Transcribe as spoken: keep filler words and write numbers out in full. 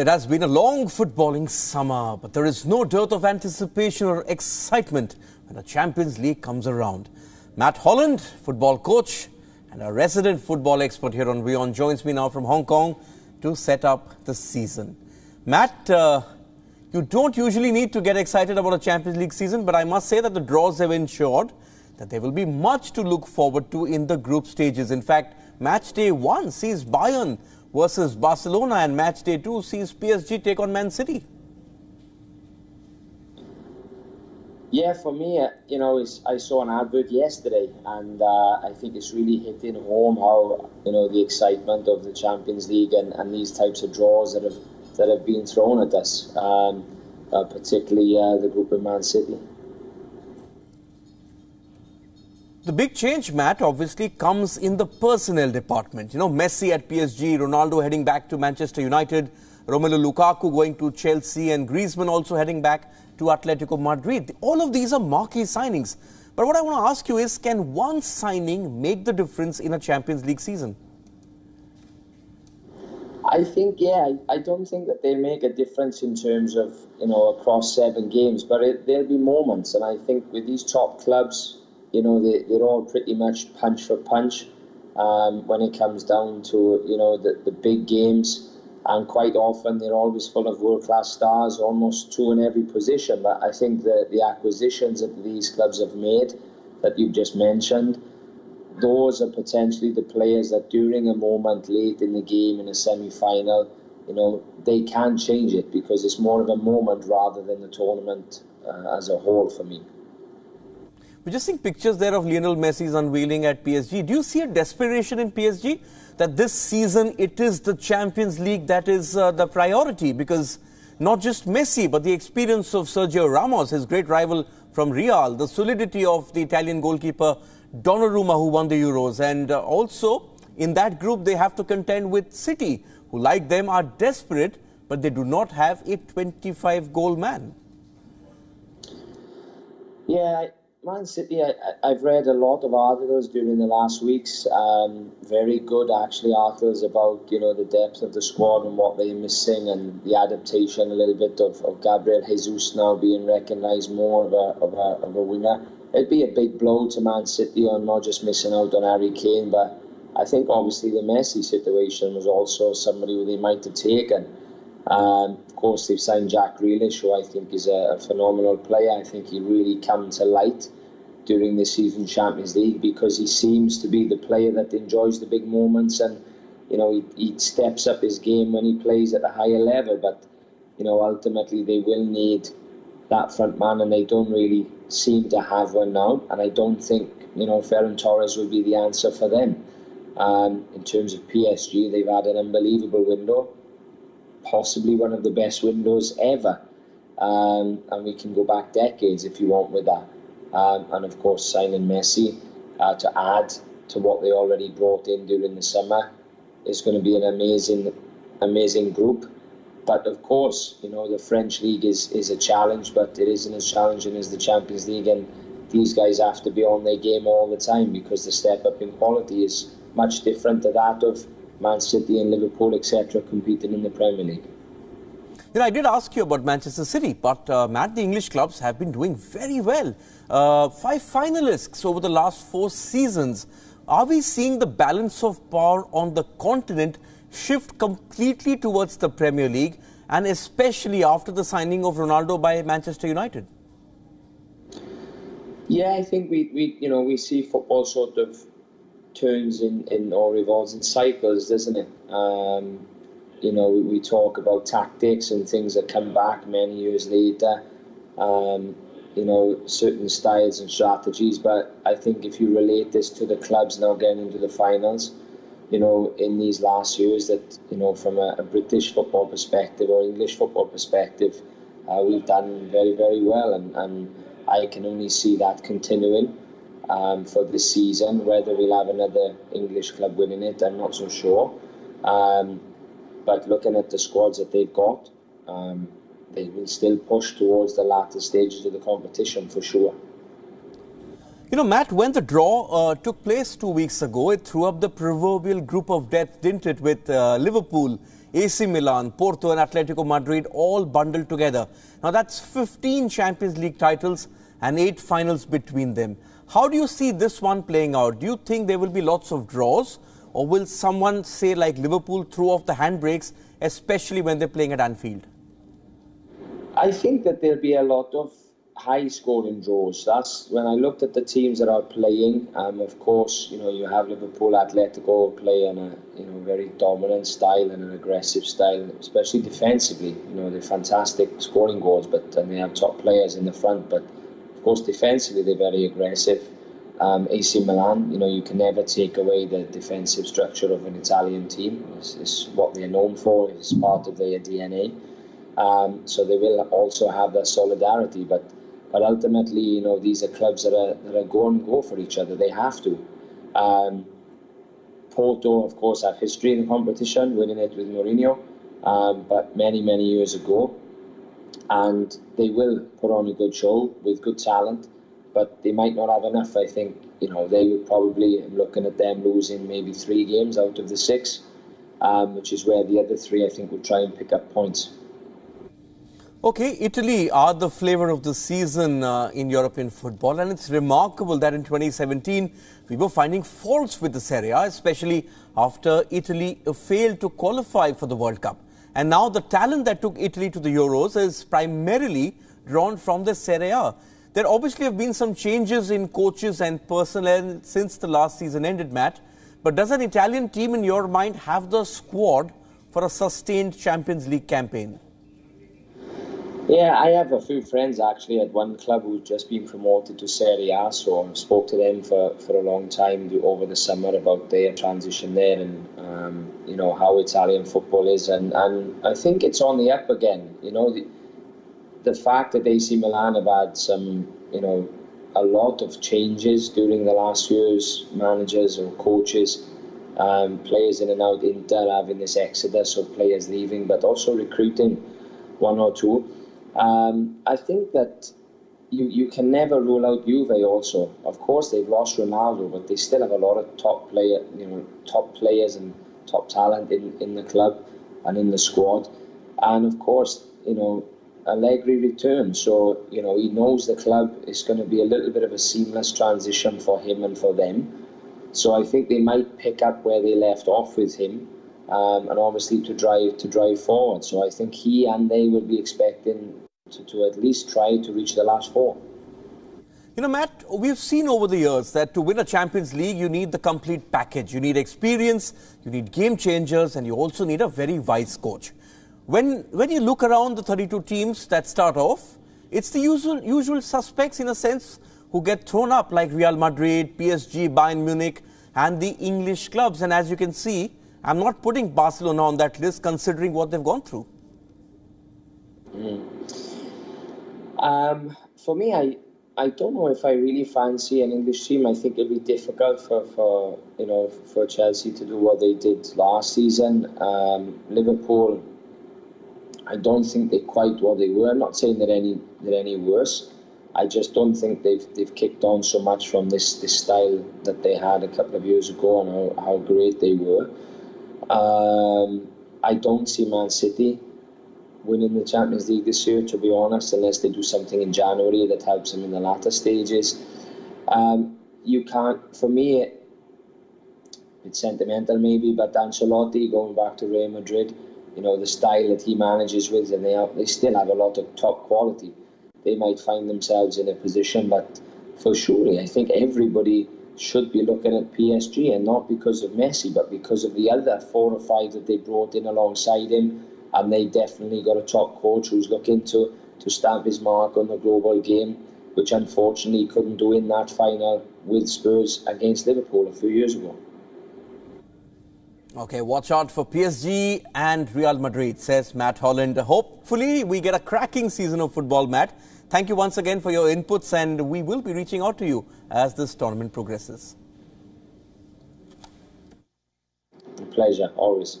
It has been a long footballing summer, but there is no dearth of anticipation or excitement when the Champions League comes around. Matt Holland, football coach and a resident football expert here on WION, joins me now from Hong Kong to set up the season. Matt, uh, you don't usually need to get excited about a Champions League season, but I must say that the draws have ensured that there will be much to look forward to in the group stages. In fact, match day one sees Bayern versus Barcelona and match day two sees P S G take on Man City. Yeah, for me, you know, it's, I saw an advert yesterday and uh, I think it's really hitting home how, you know, the excitement of the Champions League and, and these types of draws that have, that have been thrown at us, um, uh, particularly uh, the group of Man City. The big change, Matt, obviously comes in the personnel department. You know, Messi at P S G, Ronaldo heading back to Manchester United, Romelu Lukaku going to Chelsea and Griezmann also heading back to Atletico Madrid. All of these are marquee signings. But what I want to ask you is, can one signing make the difference in a Champions League season? I think, yeah, I, I don't think that they make a difference in terms of, you know, across seven games. But it, there'll be moments. And I think with these top clubs, you know, they, they're all pretty much punch for punch um, when it comes down to, you know, the, the big games. And quite often they're always full of world-class stars, almost two in every position. But I think that the acquisitions that these clubs have made, that you've just mentioned, those are potentially the players that during a moment late in the game, in a semi-final, you know, they can change it because it's more of a moment rather than the tournament uh, as a whole for me. We're just seeing pictures there of Lionel Messi's unveiling at P S G. Do you see a desperation in P S G that this season it is the Champions League that is uh, the priority? Because not just Messi, but the experience of Sergio Ramos, his great rival from Real, the solidity of the Italian goalkeeper Donnarumma, who won the Euros. And uh, also, in that group, they have to contend with City, who, like them, are desperate, but they do not have a twenty-five goal man. Yeah, Man City, I, I've read a lot of articles during the last weeks, um, very good actually articles about, you know, the depth of the squad and what they're missing and the adaptation a little bit of, of Gabriel Jesus now being recognised more of a, of, a, of a winger. It'd be a big blow to Man City on not just missing out on Harry Kane, but I think obviously the Messi situation was also somebody who they might have taken. Um, of course, they've signed Jack Grealish, who I think is a, a phenomenal player. I think he really came to light during this season's Champions League because he seems to be the player that enjoys the big moments and, you know, he, he steps up his game when he plays at a higher level. But, you know, ultimately they will need that front man and they don't really seem to have one now. And I don't think, you know, Ferran Torres will be the answer for them. Um, in terms of P S G, they've had an unbelievable window. Possibly one of the best windows ever, um, and we can go back decades if you want with that. Um, and of course, signing Messi uh, to add to what they already brought in during the summer is going to be an amazing, amazing group. But of course, you know, the French league is is a challenge, but it isn't as challenging as the Champions League. And these guys have to be on their game all the time because the step up in quality is much different to that of Man City and Liverpool, et cetera, competing in the Premier League. You know, I did ask you about Manchester City, but uh, Matt, the English clubs have been doing very well. Uh, five finalists over the last four seasons. Are we seeing the balance of power on the continent shift completely towards the Premier League, and especially after the signing of Ronaldo by Manchester United? Yeah, I think we, we you know, we see football sort of turns in, in or revolves in cycles, doesn't it? Um, you know, we, we talk about tactics and things that come back many years later, um, you know, certain styles and strategies. But I think if you relate this to the clubs now getting into the finals, you know, in these last years that, you know, from a, a British football perspective or English football perspective, uh, we've done very, very well. And, and I can only see that continuing. Um, for this season, whether we'll have another English club winning it, I'm not so sure. Um, but looking at the squads that they've got, um, they will still push towards the latter stages of the competition for sure. You know, Matt, when the draw uh, took place two weeks ago, it threw up the proverbial group of death, didn't it, with uh, Liverpool A C Milan, Porto and Atletico Madrid all bundled together. Now that's fifteen Champions League titles and eight finals between them. How do you see this one playing out? Do you think there will be lots of draws, or will someone, say like Liverpool, throw off the handbrakes, especially when they're playing at Anfield? I think that there'll be a lot of high-scoring draws. That's when I looked at the teams that are playing. Um, of course, you know, you have Liverpool, Atletico playing a you know very dominant style and an aggressive style, especially defensively. You know, they're fantastic scoring goals, but and they have top players in the front. But of course, defensively they're very aggressive. Um, A C Milan, you know, you can never take away the defensive structure of an Italian team. It's, it's what they're known for. It's part of their D N A. Um, so they will also have that solidarity, but. But ultimately, you know, these are clubs that are, that are going to go for each other. They have to. Um, Porto, of course, have history in the competition, winning it with Mourinho, um, but many, many years ago. And they will put on a good show with good talent, but they might not have enough, I think. You know, they would probably, I'm looking at them losing maybe three games out of the six, um, which is where the other three, I think, will try and pick up points. Okay, Italy are the flavour of the season uh, in European football, and it's remarkable that in twenty seventeen we were finding faults with the Serie A, especially after Italy failed to qualify for the World Cup. And now the talent that took Italy to the Euros is primarily drawn from the Serie A. There obviously have been some changes in coaches and personnel since the last season ended, Matt. But does an Italian team in your mind have the squad for a sustained Champions League campaign? Yeah, I have a few friends actually at one club who've just been promoted to Serie A, so I spoke to them for, for a long time over the summer about their transition there and, um, you know, how Italian football is. And, and I think it's on the up again. You know, the, the fact that A C Milan have had some, you know, a lot of changes during the last years, managers or coaches, um, players in and out, Inter having this exodus of players leaving, but also recruiting one or two. Um, I think that you, you can never rule out Juve also. Of course, they've lost Ronaldo, but they still have a lot of top player, you know, top players and top talent in, in the club and in the squad. And of course, you know, Allegri returns, so you know he knows the club. It's going to be a little bit of a seamless transition for him and for them. So I think they might pick up where they left off with him. Um, and obviously to drive to drive forward. So I think he and they will be expecting to, to at least try to reach the last four. You know, Matt, we've seen over the years that to win a Champions League, you need the complete package. You need experience, you need game changers, and you also need a very wise coach. When, when you look around the thirty-two teams that start off, it's the usual, usual suspects, in a sense, who get thrown up, like Real Madrid, P S G, Bayern Munich, and the English clubs. And as you can see, I'm not putting Barcelona on that list, considering what they've gone through. Mm. Um, for me, I I don't know if I really fancy an English team. I think it'll be difficult for, for you know for Chelsea to do what they did last season. Um, Liverpool, I don't think they're quite what they were. I'm not saying they're any they're any worse. I just don't think they've they've kicked on so much from this this style that they had a couple of years ago and how, how great they were. Um, I don't see Man City winning the Champions League this year, to be honest, unless they do something in January that helps them in the latter stages. Um, you can't, for me, it's sentimental maybe, but Ancelotti, going back to Real Madrid, you know, the style that he manages with, and they, have, they still have a lot of top quality. They might find themselves in a position, but for surely, I think everybody should be looking at P S G, and not because of Messi, but because of the other four or five that they brought in alongside him, and they definitely got a top coach who's looking to, to stamp his mark on the global game, which unfortunately he couldn't do in that final with Spurs against Liverpool a few years ago. Okay, watch out for P S G and Real Madrid, says Matt Holland. Hopefully we get a cracking season of football, Matt. Thank you once again for your inputs, and we will be reaching out to you as this tournament progresses. A pleasure, always.